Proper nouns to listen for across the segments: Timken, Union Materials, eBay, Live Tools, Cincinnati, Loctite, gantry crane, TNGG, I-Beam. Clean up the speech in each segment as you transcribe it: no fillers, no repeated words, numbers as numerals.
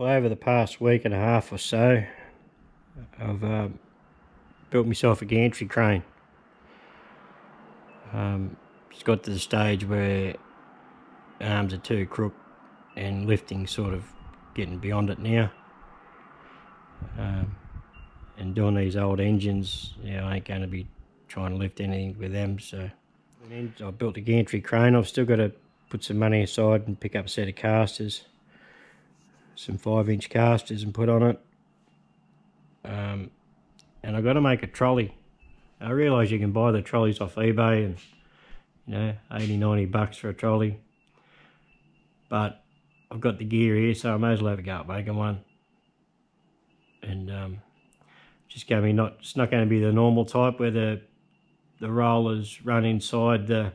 Well, over the past week and a half or so, I've built myself a gantry crane. It's got to the stage where arms are too crook and lifting sort of getting beyond it now. And doing these old engines, I ain't going to be trying to lift anything with them, so. And then I built a gantry crane. I've still got to put some money aside and pick up a set of casters, some 5-inch casters, and put on it. And I've got to make a trolley. I realise you can buy the trolleys off eBay and, $80, $90 for a trolley. But I've got the gear here, so I may as well have a go at making one. And just going to be it's not going to be the normal type where the rollers run inside the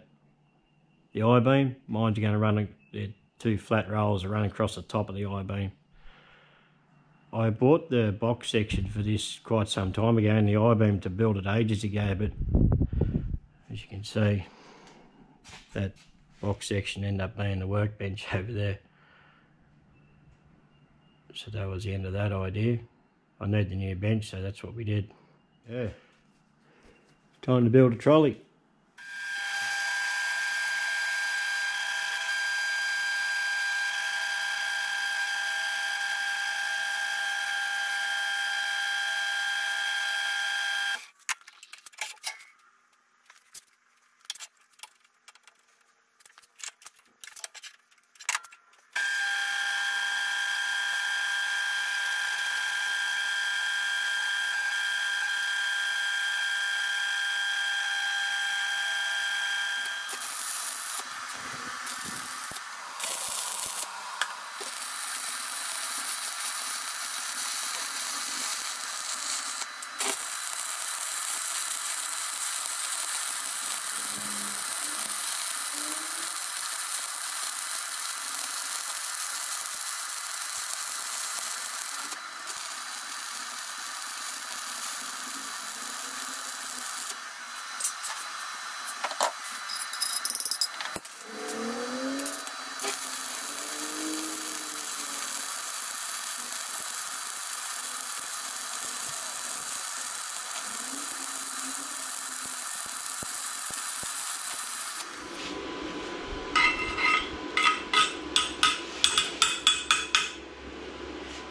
I-Beam. Mine's going to run, they're two flat rollers that run across the top of the I-Beam. I bought the box section for this quite some time ago, and the I-Beam to build it ages ago, but as you can see, that box section ended up being the workbench over there. So that was the end of that idea. I need the new bench, so that's what we did. Yeah. Time to build a trolley.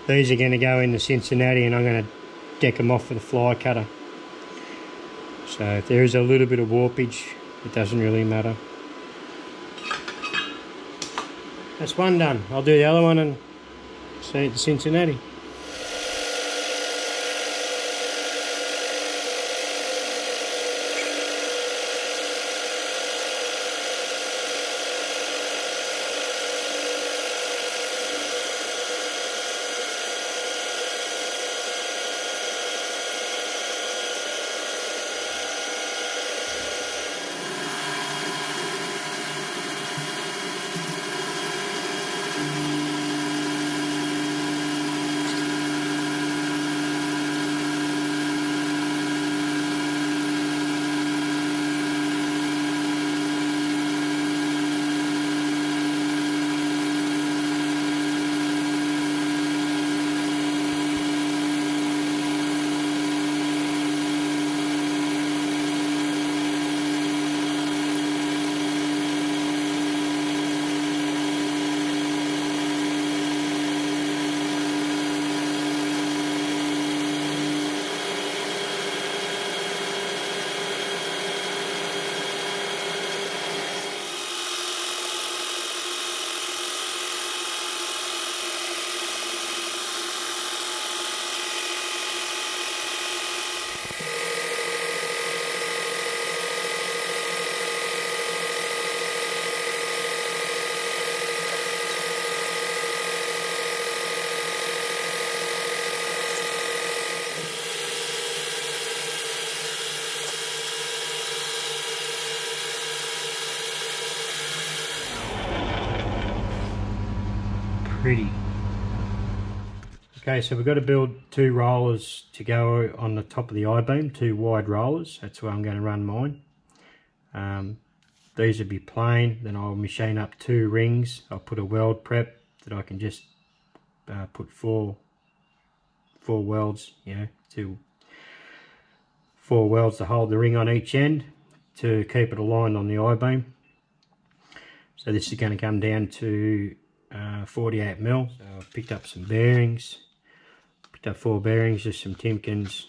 These are going to go into Cincinnati, and I'm going to deck them off with a fly cutter. So if there is a little bit of warpage, it doesn't really matter. That's one done. I'll do the other one and see you at the Cincinnati. Pretty. Okay, so we've got to build two rollers to go on the top of the I-beam, two wide rollers. That's where I'm going to run mine. These will be plain, then I'll machine up two rings. I'll put a weld prep that I can just put four welds, you know, four welds to hold the ring on each end to keep it aligned on the I-beam. So this is going to come down to 48 mil. So I've picked up some bearings, picked up four bearings, just some Timkens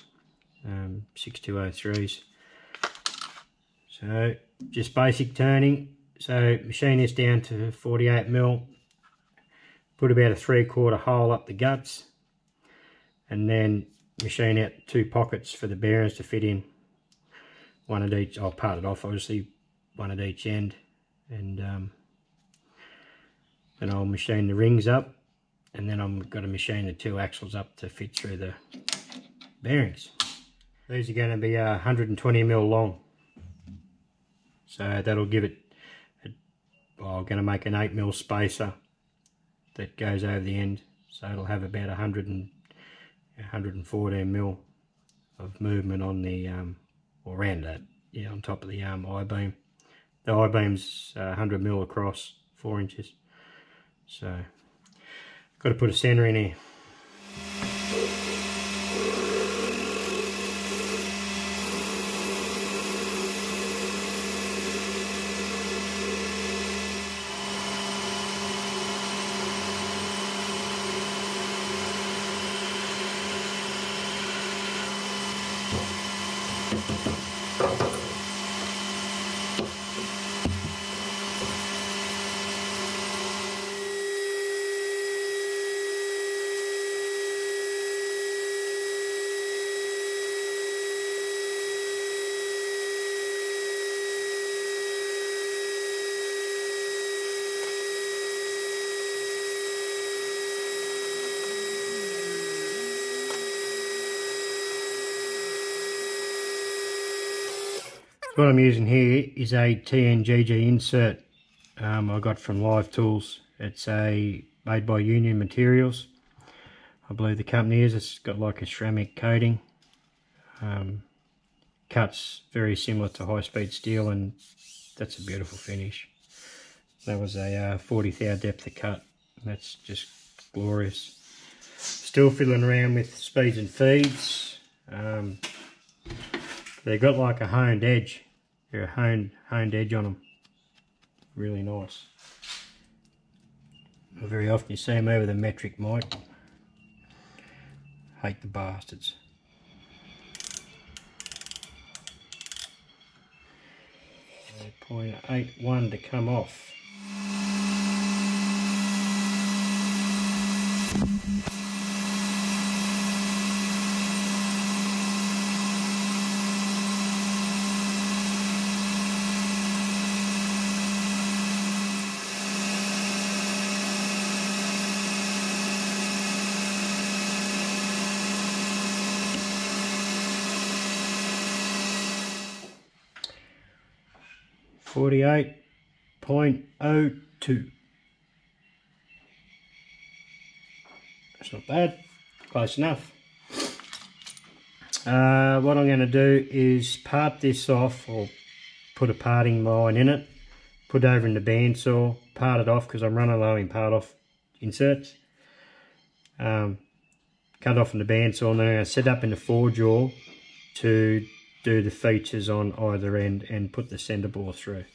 6203s. So just basic turning. So machine this down to 48 mil. Put about a 3/4 hole up the guts, and then machine out two pockets for the bearings to fit in. One at each. I'll part it off, obviously. One at each end, and then I'll machine the rings up, and then I'm going to machine the two axles up to fit through the bearings. These are going to be 120 mil long, so that'll give it. Well, I'm going to make an 8 mil spacer that goes over the end, so it'll have about 114 mil of movement on the or around that, yeah, on top of the I-beam. The I-beam's 100 mil across, 4 inches. So I've got to put a center in here. What I'm using here is a TNGG insert I got from Live Tools. It's made by Union Materials, I believe the company is. It's got like a ceramic coating. Cuts very similar to high-speed steel, and that's a beautiful finish. That was a 40 thou depth of cut. That's just glorious. Still fiddling around with speeds and feeds. They've got like a honed edge. They're a honed edge on them. Really nice. Not very often you see them over the metric mic. Hate the bastards. So 0.81 to come off. Forty-eight point oh two. That's not bad. Close enough. What I'm going to do is part this off, or put a parting line in it, put it over in the bandsaw, part it off because I'm running low in part off inserts. Cut off in the bandsaw, and then I'm going to set up in the forejaw to do the features on either end and put the center bore through.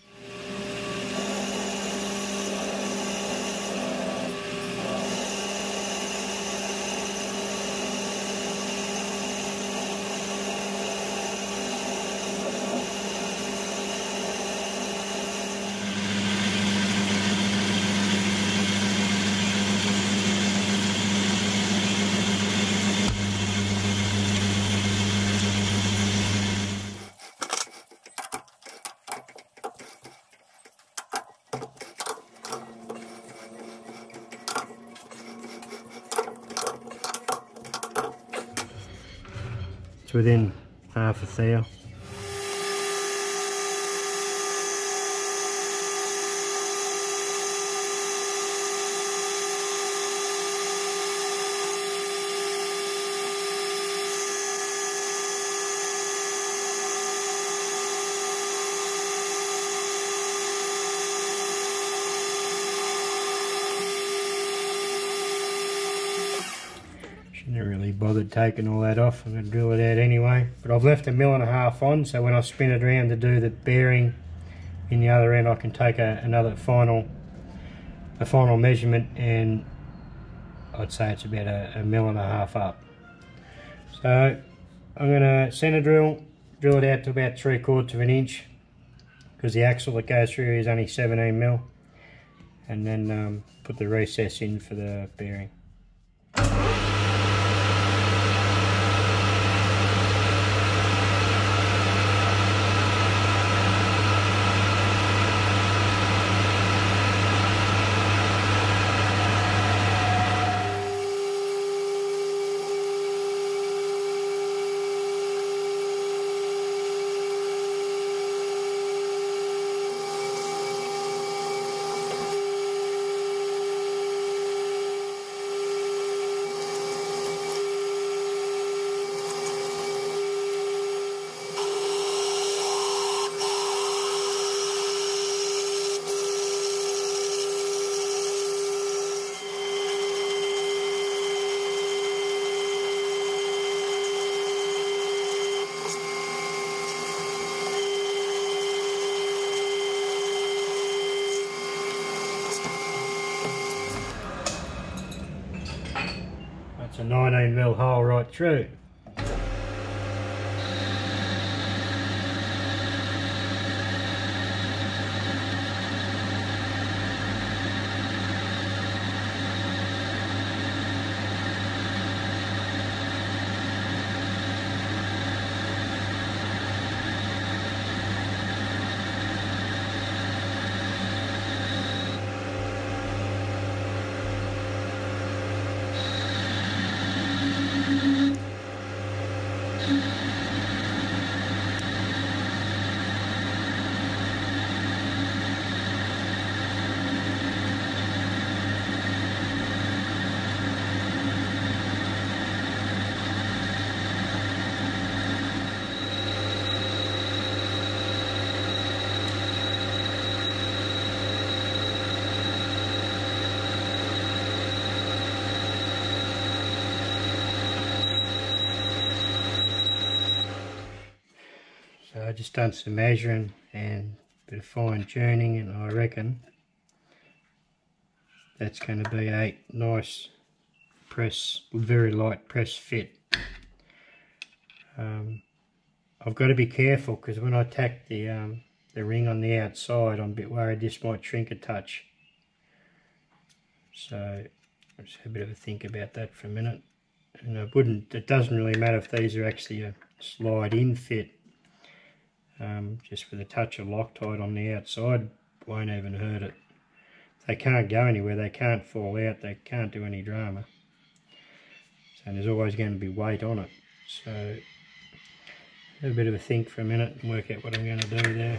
Within half a thou. Not really bothered taking all that off. I'm going to drill it out anyway. But I've left 1.5 mil on, so when I spin it around to do the bearing in the other end, I can take a final measurement, and I'd say it's about 1.5 mil up. So I'm going to center drill it out to about 3/4 of an inch, because the axle that goes through is only 17 mil, and then put the recess in for the bearing. It's a 19 mil hole right through. So I just done some measuring and a bit of fine tuning, and I reckon that's going to be a nice press, very light press fit. I've got to be careful, because when I tack the ring on the outside, I'm a bit worried this might shrink a touch. So I'll just have a bit of a think about that for a minute. And it doesn't really matter if these are actually a slide-in fit. Just with a touch of Loctite on the outside, won't even hurt it. They can't go anywhere, they can't fall out, they can't do any drama. So there's always going to be weight on it. So have a bit of a think for a minute and work out what I'm going to do there.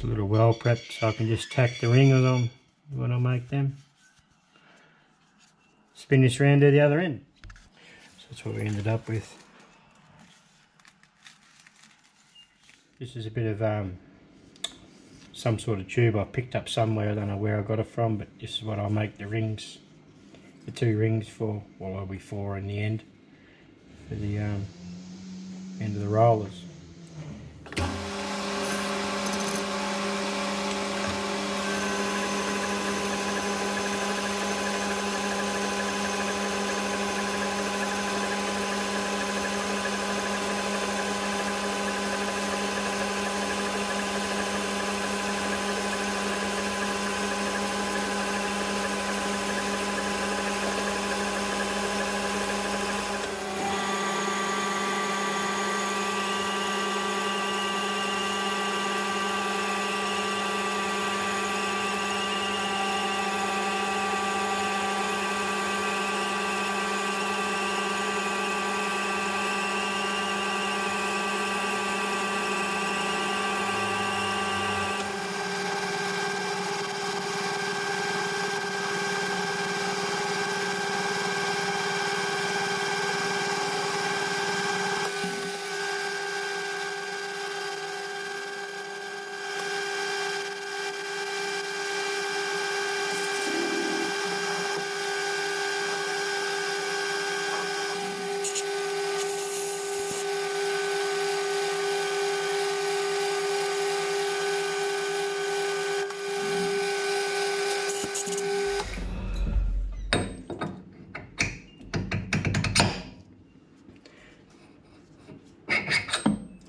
A little well prepped, so I can just tack the ring on when I make them. Spin this round to the other end. So that's what we ended up with. This is a bit of some sort of tube I picked up somewhere. I don't know where I got it from, but this is what I make the rings, the 2 rings for. Well, there'll be 4 in the end for the end of the rollers.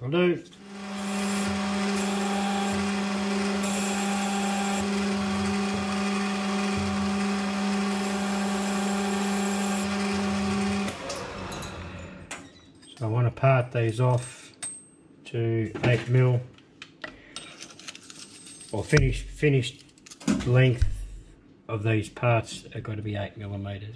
That'll do. So I want to part these off to 8mm or finished length of these parts are going to be 8mm.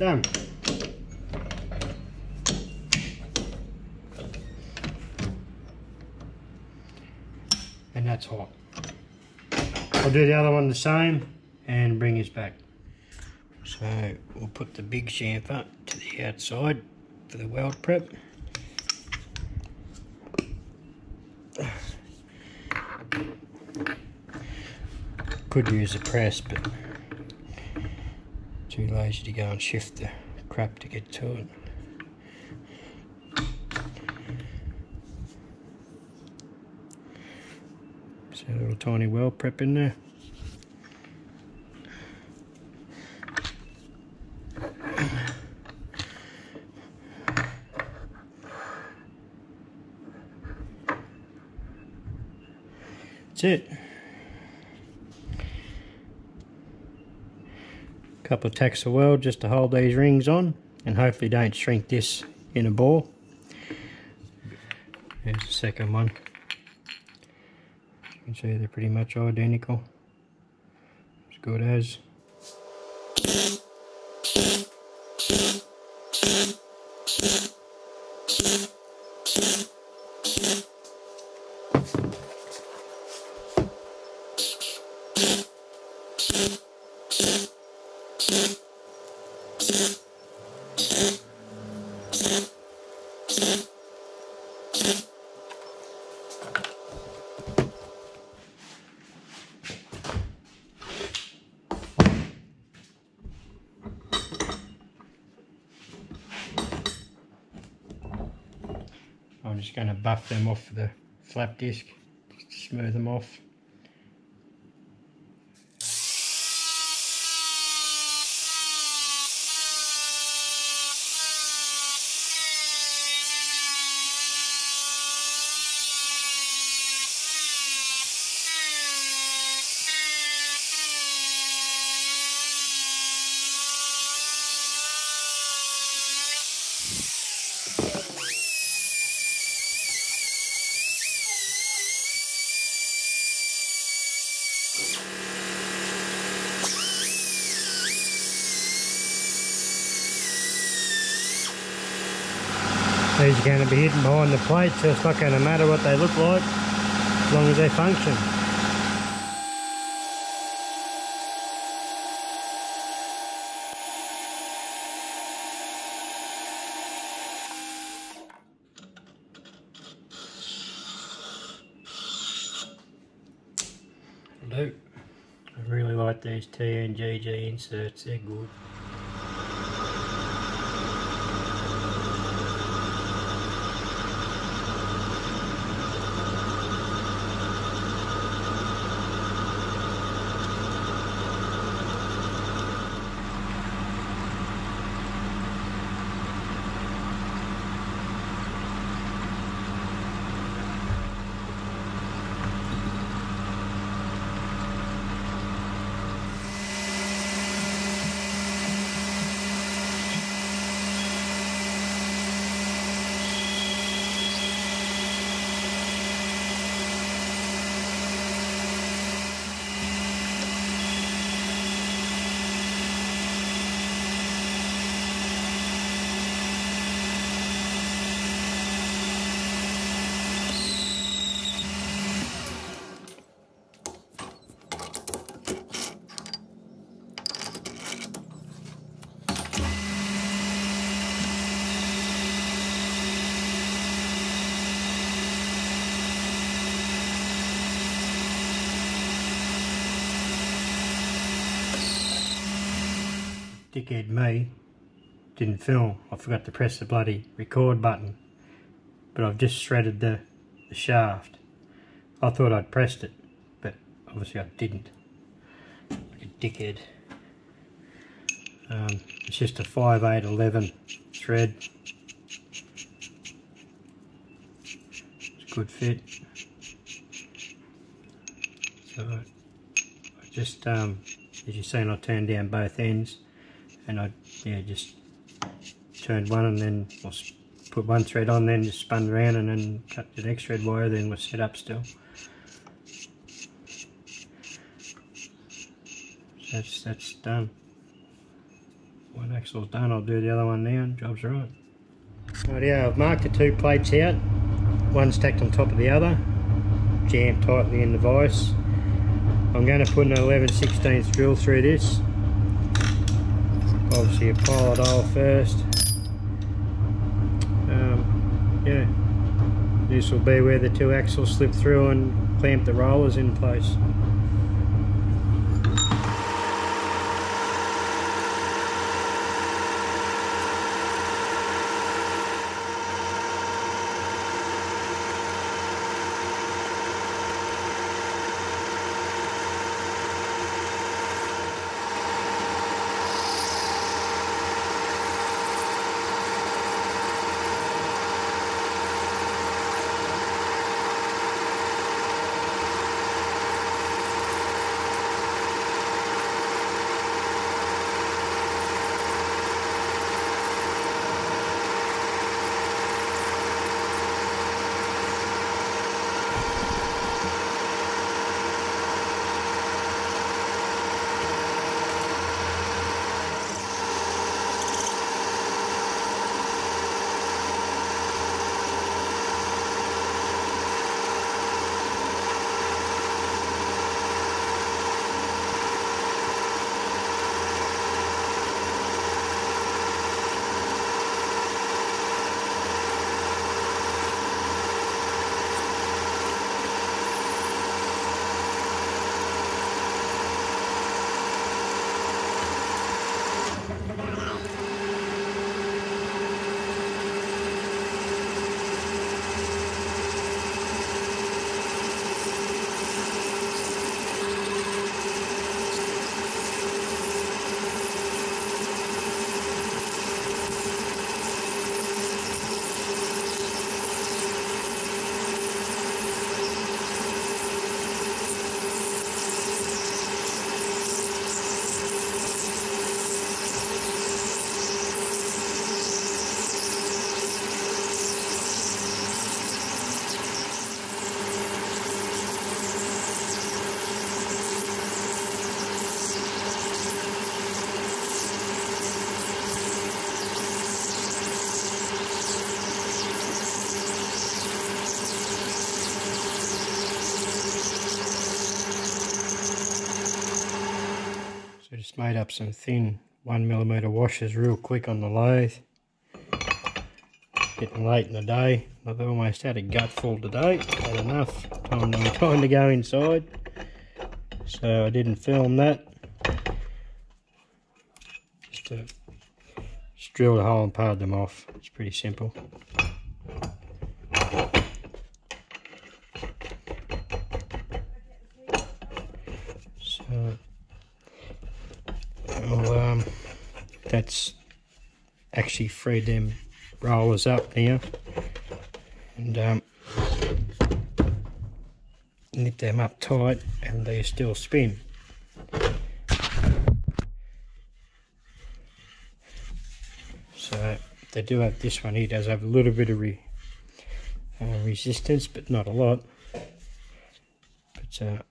Done. And that's all. I'll do the other one the same and bring this back. So we'll put the big chamfer to the outside for the weld prep. Could use a press, but too lazy to go and shift the crap to get to it. So a little tiny weld prep in there. That's it. Couple of tacks of weld just to hold these rings on, and hopefully don't shrink this in a ball. There's the second one. You can see they're pretty much identical. As good as. I'm just going to buff them off the flap disc, just to smooth them off. These are going to be hidden behind the plate, so it's not going to matter what they look like as long as they function. Hello. I really like these TNGG inserts, they're good. Dickhead me didn't film. I forgot to press the bloody record button, but I've just shredded the shaft. I thought I'd pressed it, but obviously I didn't. Like a dickhead. It's just a 5/811 thread. It's a good fit. So I just, as you've seen, I turned down both ends, and I just turned one and then I put one thread on, then just spun around and then cut the next thread wire. Then was set up still. So that's done. One axle's done. I'll do the other one now. And job's right. Right, yeah, I've marked the two plates out. One stacked on top of the other, jammed tightly in the vise. I'm going to put an 11/16 drill through this. Obviously a pilot hole first. Yeah, this will be where the two axles slip through and clamp the rollers in place. Made up some thin 1mm washers real quick on the lathe. Getting late in the day. I've almost had a gutful today. Had enough. Time to go inside. So I didn't film that. Just drilled a hole and parred them off. It's pretty simple. So that's actually freed them rollers up now, and nip them up tight, and they still spin. So they do have this one. He does have a little bit of resistance, but not a lot. But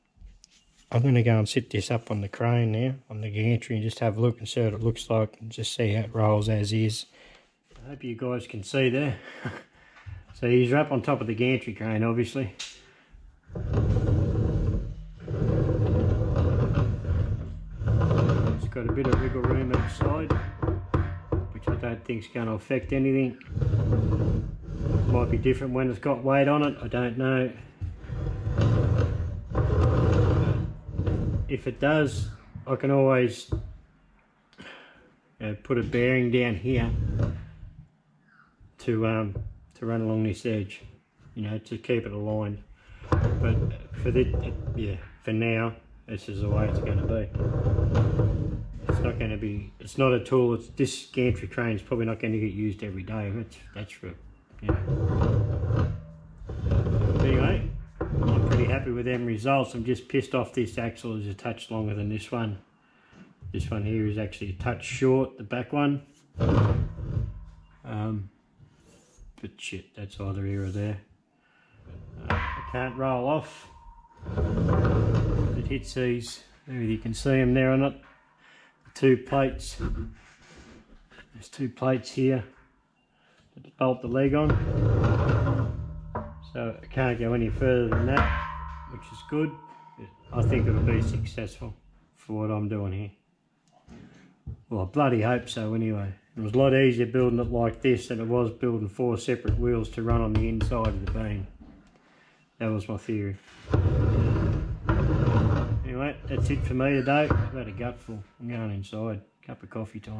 I'm going to go and sit this up on the crane now, on the gantry, and just have a look and see what it looks like and just see how it rolls as is. I hope you guys can see there. So he's up on top of the gantry crane, obviously. It's got a bit of wiggle room outside, which I don't think is going to affect anything. It might be different when it's got weight on it, I don't know. If it does, I can always and put a bearing down here to run along this edge, you know, to keep it aligned. But for the, yeah, for now, this is the way it's going to be. It's not going to be, it's not a tool, it's, this gantry crane is probably not going to get used every day. That's for, you know. Anyway, I'm pretty happy with them results. I'm just pissed off this axle is a touch longer than this one. This one here is actually a touch short, the back one. But shit, that's either here or there. I can't roll off. It hits these. I don't know if you can see them there or not. Two plates. There's two plates here to bolt the leg on. So it can't go any further than that, which is good. I think it'll be successful for what I'm doing here. Well, I bloody hope so anyway. It was a lot easier building it like this than it was building four separate wheels to run on the inside of the beam. That was my theory. Anyway, that's it for me today. I've had a gutful. I'm going inside. Cup of coffee time.